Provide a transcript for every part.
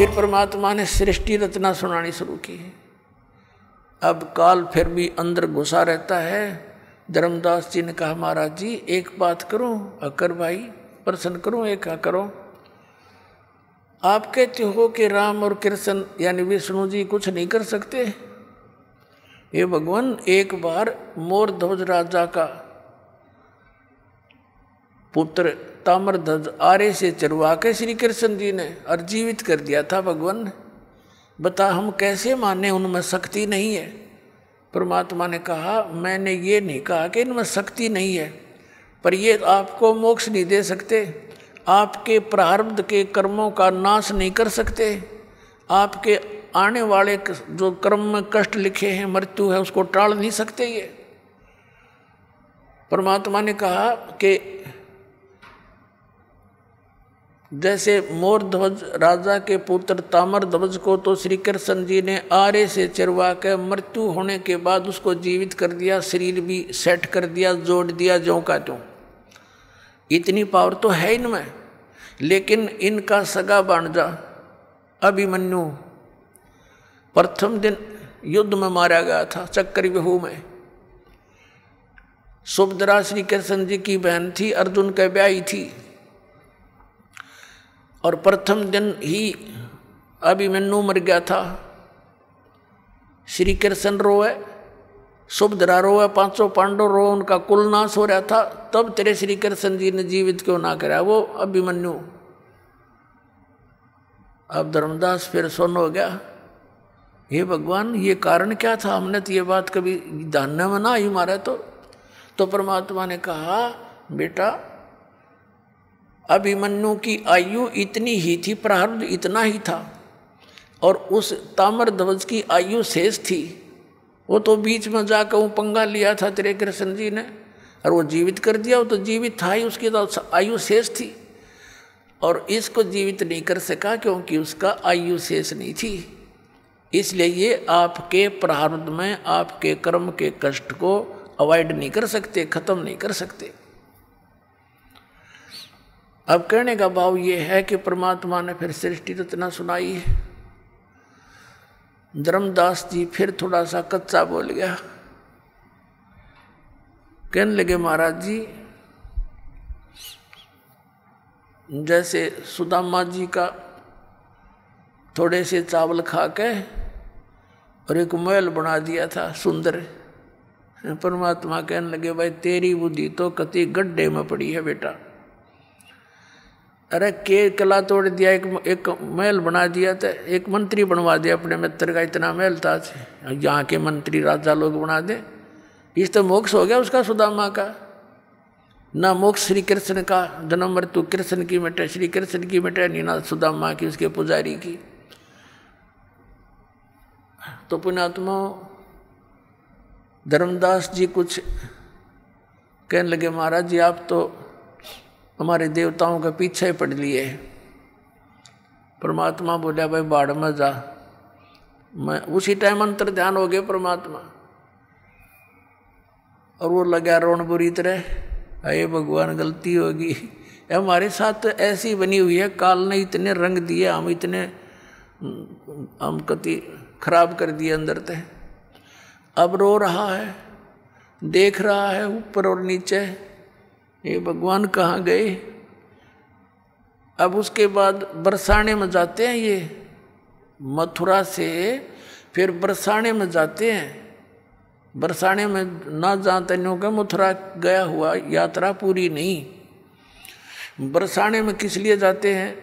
फिर परमात्मा ने सृष्टि रचना सुनानी शुरू की है। अब काल फिर भी अंदर घुसा रहता है। धर्मदास जी ने कहा, महाराज जी एक बात करूं, अकर भाई प्रश्न करूं, एक करो। आप कहते हो कि राम और कृष्ण यानी विष्णु जी कुछ नहीं कर सकते। ये भगवान, एक बार मोरध्वज राजा का पुत्र ताम्रध्वज आरे से चरवा के श्री कृष्ण जी ने अर्जीवित कर दिया था। भगवान बता, हम कैसे माने उनमें शक्ति नहीं है। परमात्मा ने कहा, मैंने ये नहीं कहा कि इनमें शक्ति नहीं है, पर ये आपको मोक्ष नहीं दे सकते। आपके प्रारब्ध के कर्मों का नाश नहीं कर सकते। आपके आने वाले जो कर्म में कष्ट लिखे हैं, मृत्यु है, उसको टाल नहीं सकते। ये परमात्मा ने कहा कि जैसे मोरध्वज राजा के पुत्र ताम्रध्वज को तो श्री कृष्ण जी ने आरे से चरवा के मृत्यु होने के बाद उसको जीवित कर दिया, शरीर भी सेट कर दिया, जोड़ दिया ज्यों का त्यों। इतनी पावर तो है इनमें। लेकिन इनका सगा भांजा अभिमन्यु प्रथम दिन युद्ध में मारा गया था, चक्रव्यूह में। सुभद्रा श्री कृष्ण जी की बहन थी, अर्जुन के ब्याही थी, और प्रथम दिन ही अभिमन्यु मर गया था। श्री कृष्ण रोए, सुभद्रा रोए, पांचों पांडव रोए, उनका कुल नाश हो रहा था। तब तेरे श्री कृष्ण जी ने जीवित क्यों ना करा वो अभिमन्यु। अब धर्मदास फिर सुन्न हो गया, हे भगवान ये कारण क्या था, हमने तो ये बात कभी ध्यान में ना आई। मारा तो परमात्मा ने कहा, बेटा अभिमन्यु की आयु इतनी ही थी, प्रारब्ध इतना ही था, और उस ताम्रध्वज की आयु शेष थी। वो तो बीच में जाकर वो पंगा लिया था तेरे कृष्ण जी ने, और वो जीवित कर दिया। वो तो जीवित था ही, उसकी तो आयु शेष थी, और इसको जीवित नहीं कर सका क्योंकि उसका आयु शेष नहीं थी। इसलिए ये आपके प्रारब्ध में आपके कर्म के कष्ट को अवॉइड नहीं कर सकते, खत्म नहीं कर सकते। अब कहने का भाव ये है कि परमात्मा ने फिर सृष्टि रचना सुनाई है। धर्मदास जी फिर थोड़ा सा कच्चा बोल गया, कहने लगे, महाराज जी जैसे सुदामा जी का थोड़े से चावल खा के और एक महल बना दिया था सुंदर। परमात्मा कहने लगे, भाई तेरी बुद्धि तो कति गड्ढे में पड़ी है बेटा। अरे के कला तोड़ दिया, एक महल बना दिया था, एक मंत्री बनवा दिया अपने मित्र का, इतना महल था यहाँ के मंत्री राजा लोग बना दे। इस तो मोक्ष हो गया उसका, सुदामा का ना मोक्ष। श्री कृष्ण का जन्म मृत्यु कृष्ण की मिटे, श्री कृष्ण की मिटे नहीं ना सुदामा की, उसके पुजारी की। तो पुण्यात्मा धर्मदास जी कुछ कहने लगे, महाराज जी आप तो हमारे देवताओं के पीछे पड़ लिए। परमात्मा बोला, भाई बाढ़ में जा। मैं उसी टाइम अंतर ध्यान हो गया परमात्मा, और वो लगा रोन बुरी तरह, अरे भगवान गलती होगी, हमारे साथ तो ऐसी बनी हुई है, काल ने इतने रंग दिए, हम कति खराब कर दिए अंदर तक। अब रो रहा है, देख रहा है ऊपर और नीचे, ये भगवान कहाँ गए। अब उसके बाद बरसाने में जाते हैं, ये मथुरा से फिर बरसाने में जाते हैं। बरसाने में ना जाते नहीं होगा, मथुरा गया हुआ यात्रा पूरी नहीं। बरसाने में किस लिए जाते हैं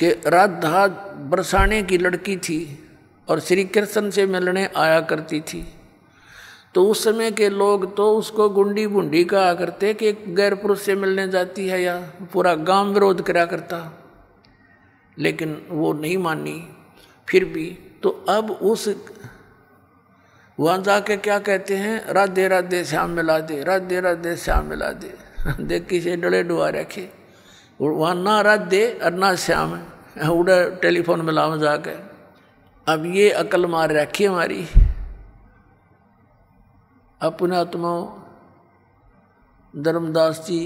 कि राधा बरसाने की लड़की थी और श्री कृष्ण से मिलने आया करती थी। तो उस समय के लोग तो उसको गुंडी बुंडी कहा करते कि गैर पुरुष से मिलने जाती है, या पूरा गांव विरोध करा करता, लेकिन वो नहीं मानी फिर भी। तो अब उस वहाँ जाके क्या कहते हैं, राधे राधे श्याम मिला दे, राधे राधे श्याम मिला दे। देख किसे डले डुआ रखे, वहाँ ना राधे और ना श्याम है, उड़ा टेलीफोन मिलाओ जाके। अब ये अकल मार रखी हमारी। अपने आत्माओं धर्मदास जी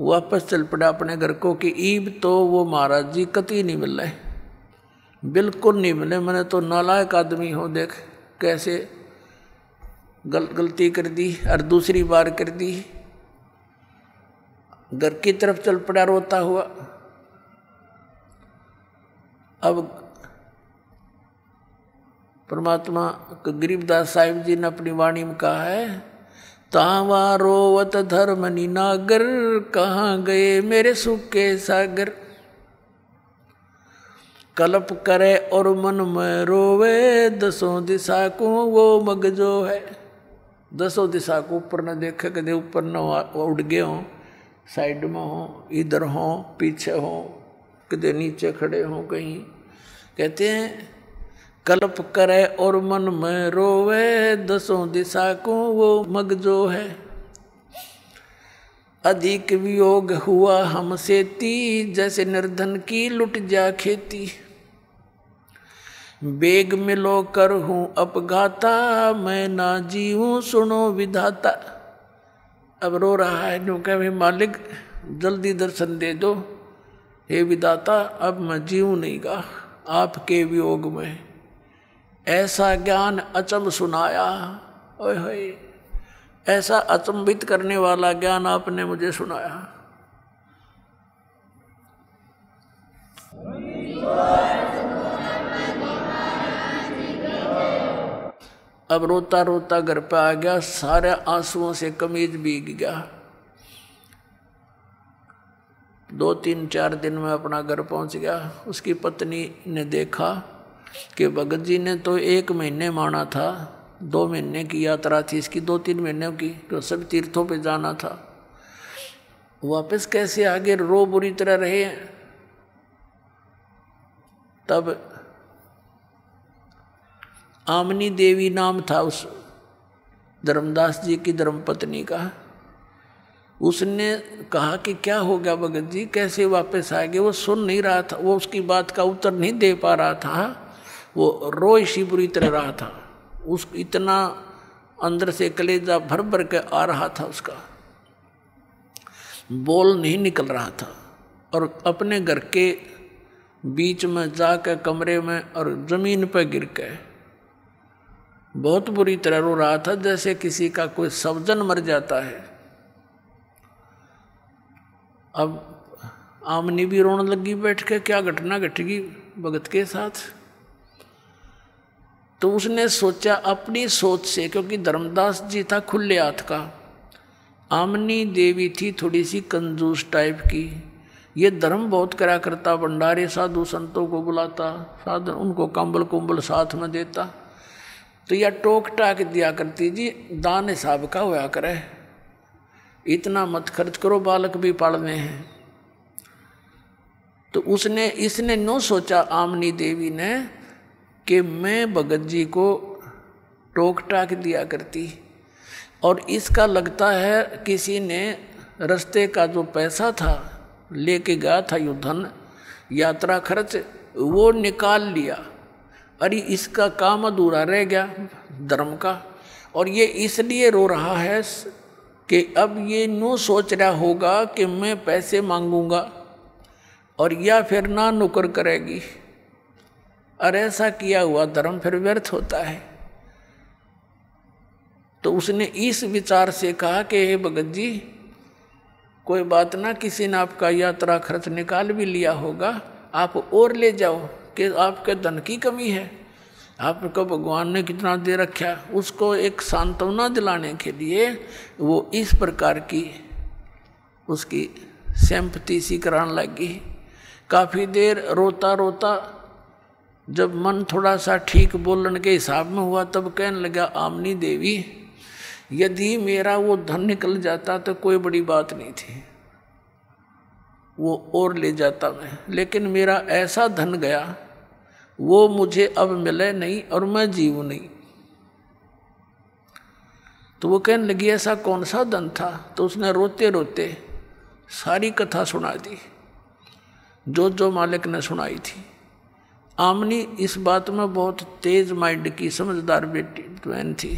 वापस चल पड़ा अपने घर को कि ईब तो वो महाराज जी कतई नहीं मिल रहे, बिल्कुल नहीं मिले। मैंने तो नालायक आदमी हो, देख कैसे गलती कर दी और दूसरी बार कर दी। घर की तरफ चल पड़ा रोता हुआ। अब परमात्मा गरीबदास साहिब जी ने अपनी वाणी में कहा है, तावा रोवत धर्मनि नागर, कहाँ गए मेरे सुख के सागर। कल्प करे और मन में रोवे, दसों दिशा को वो मगजो है। दसों दिशा को ऊपर न देखे, कदे ऊपर न उड़ गए हों, साइड में हों, इधर हों, पीछे हों, कदे नीचे खड़े हों कहीं। कहते हैं कल्प करे और मन में रोवे, दसों दिशा को वो मगजो है। अधिक वियोग हुआ हमसे ती, जैसे निर्धन की लुट जा खेती। बेग मिलो कर हूँ अपघाता, मैं ना जीऊँ सुनो विधाता। अब रो रहा है, यूँ कहे मालिक जल्दी दर्शन दे दो, हे विधाता अब मैं जीऊँ नहीं गा आपके वियोग में। ऐसा ज्ञान अचंभ सुनाया, ओए होए ऐसा अचंभित करने वाला ज्ञान आपने मुझे सुनाया। अब रोता रोता घर पे आ गया, सारे आंसुओं से कमीज भीग गया। 2-3-4 दिन में अपना घर पहुंच गया। उसकी पत्नी ने देखा कि भगत जी ने तो 1 महीने माना था, 2 महीने की यात्रा थी इसकी, 2-3 महीने की, तो सब तीर्थों पे जाना था। वापस कैसे आगे रो बुरी तरह रहे। तब आमनी देवी नाम था उस धर्मदास जी की धर्मपत्नी का। उसने कहा कि क्या हो गया भगत जी, कैसे वापस आ गए। वो सुन नहीं रहा था, वो उसकी बात का उत्तर नहीं दे पा रहा था, वो रोए सी बुरी तरह रहा था। उस इतना अंदर से कलेजा भर भर के आ रहा था, उसका बोल नहीं निकल रहा था। और अपने घर के बीच में जाकर कमरे में और ज़मीन पर गिर के बहुत बुरी तरह रो रहा था, जैसे किसी का कोई सवजन मर जाता है। अब आमनी भी रोने लगी बैठ के, क्या घटना घटेगी भगत के साथ। तो उसने सोचा अपनी सोच से, क्योंकि धर्मदास जी था खुले हाथ का, आमनी देवी थी थोड़ी सी कंजूस टाइप की। ये धर्म बहुत करा करता, भंडारे साधु संतों को बुलाता, साधु उनको कंबल कुंबल साथ में देता। तो यह टोक टाक दिया करती, जी दान हिसाब का होया करे, इतना मत खर्च करो, बालक भी पालने हैं। तो उसने इसने नो सोचा आमनी देवी ने कि मैं भगत जी को टोक टाक दिया करती, और इसका लगता है किसी ने रास्ते का जो पैसा था लेके गया था युद्धन यात्रा खर्च, वो निकाल लिया। अरे इसका काम अधूरा रह गया धर्म का, और ये इसलिए रो रहा है कि अब ये नो सोच रहा होगा कि मैं पैसे मांगूंगा और या फिर ना नुकर करेगी, और ऐसा किया हुआ धर्म फिर व्यर्थ होता है। तो उसने इस विचार से कहा कि हे भगत जी कोई बात ना, किसी ने आपका यात्रा खर्च निकाल भी लिया होगा, आप और ले जाओ कि आपके धन की कमी है, आपको भगवान ने कितना दे रखा। उसको एक सांत्वना दिलाने के लिए वो इस प्रकार की उसकी सैंपति सी कराने लगी। काफ़ी देर रोता रोता जब मन थोड़ा सा ठीक बोलने के हिसाब में हुआ, तब कहने लगा आमनी देवी यदि मेरा वो धन निकल जाता तो कोई बड़ी बात नहीं थी, वो और ले जाता मैं, लेकिन मेरा ऐसा धन गया वो मुझे अब मिले नहीं और मैं जीव नहीं। तो वो कहने लगी ऐसा कौन सा धन था। तो उसने रोते रोते सारी कथा सुना दी जो मालिक ने सुनाई थी। आमनी इस बात में बहुत तेज माइंड की समझदार बेटी बहन थी।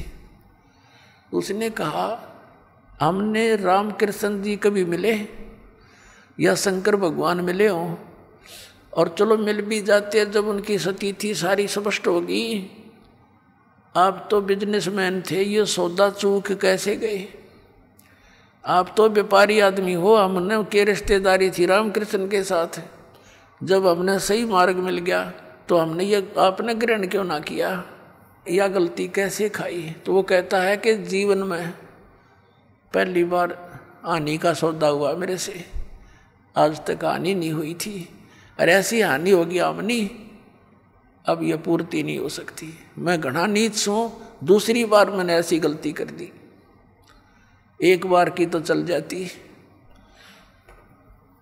उसने कहा हमने रामकृष्ण जी कभी मिले, या शंकर भगवान मिले हों, और चलो मिल भी जाते हैं, जब उनकी सतीथि सारी स्पष्ट होगी। आप तो बिजनेसमैन थे, ये सौदा चूक कैसे गए? आप तो व्यापारी आदमी हो, हमने के रिश्तेदारी थी रामकृष्ण के साथ, जब हमने सही मार्ग मिल गया तो हमने ये आपने ग्रहण क्यों ना किया, या गलती कैसे खाई? तो वो कहता है कि जीवन में पहली बार हानि का सौदा हुआ मेरे से, आज तक हानि नहीं हुई थी, अरे ऐसी हानि होगी आमनी, अब यह पूर्ति नहीं हो सकती, मैं घना नीच हूँ, दूसरी बार मैंने ऐसी गलती कर दी, एक बार की तो चल जाती।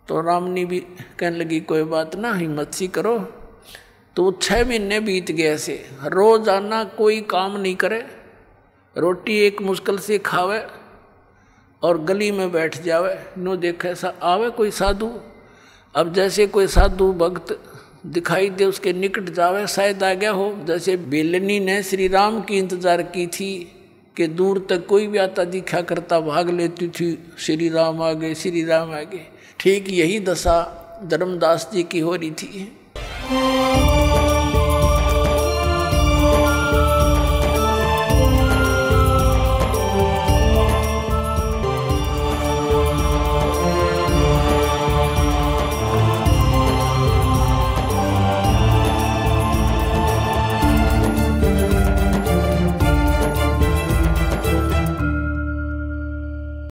तो रामनी भी कहने लगी कोई बात ना, हिम्मत सी करो। तो 6 महीने बीत गए ऐसे, रोजाना कोई काम नहीं करे, रोटी एक मुश्किल से खावे और गली में बैठ जावे, नो देखे ऐसा आवे कोई साधु। अब जैसे कोई साधु भक्त दिखाई दे उसके निकट जावे, शायद आ गया हो। जैसे बेलनी ने श्री राम की इंतजार की थी कि दूर तक कोई भी आता दिखा करता भाग लेती थी, श्री राम आ गए, श्री राम आ गए। ठीक यही दशा धर्मदास जी की हो रही थी।